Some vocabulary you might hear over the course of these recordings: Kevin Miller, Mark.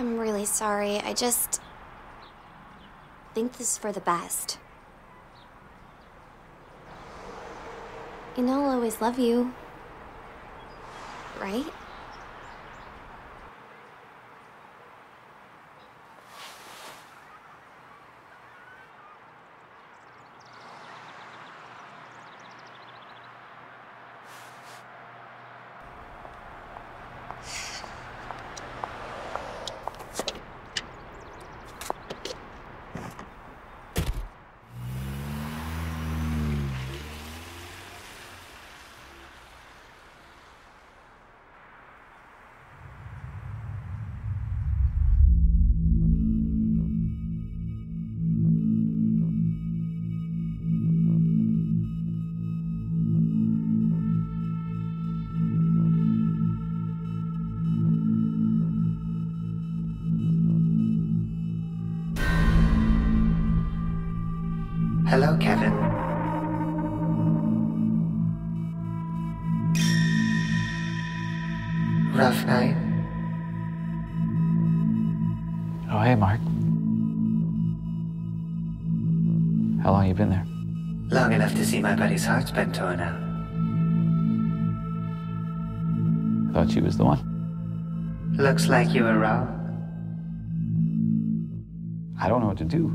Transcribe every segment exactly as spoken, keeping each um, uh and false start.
I'm really sorry. I just think this is for the best. You know I'll always love you, right? Hello, Kevin. Rough night. Oh, hey, Mark. How long you been there? Long enough to see my buddy's heart's been torn out. Thought she was the one. Looks like you were wrong. I don't know what to do.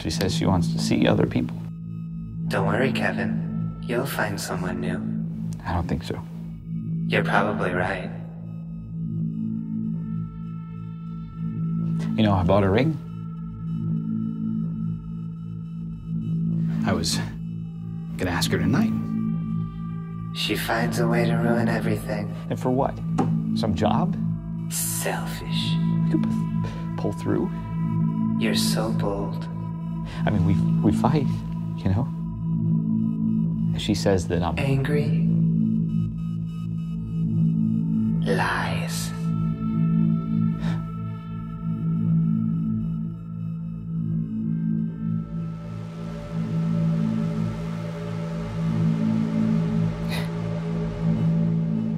She says she wants to see other people. Don't worry, Kevin. You'll find someone new. I don't think so. You're probably right. You know, I bought a ring. I was gonna ask her tonight. She finds a way to ruin everything. And for what? Some job? Selfish. We could pull through. You're so bold. I mean, we, we fight, you know? She says that I'm... angry. Lies.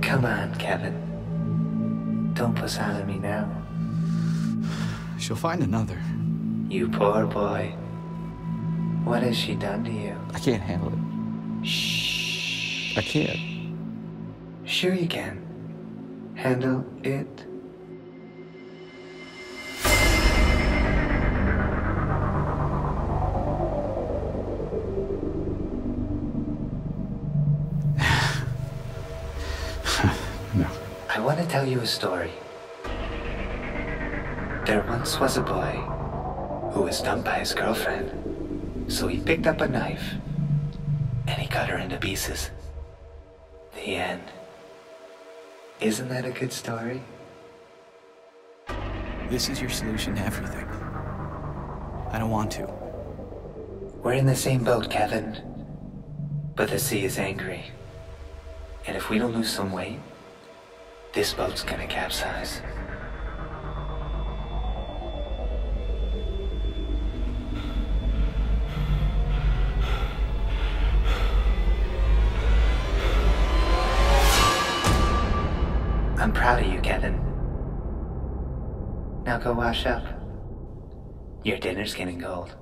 Come on, Kevin. Don't puss out of me now. She'll find another. You poor boy. What has she done to you? I can't handle it. Shh. I can't. Sure you can. Handle it. No. I want to tell you a story. There once was a boy who was dumped by his girlfriend. So he picked up a knife, and he cut her into pieces. The end. Isn't that a good story? This is your solution to everything. I don't want to. We're in the same boat, Kevin. But the sea is angry. And if we don't lose some weight, this boat's gonna capsize. I'm proud of you, Kevin. Now go wash up. Your dinner's getting cold.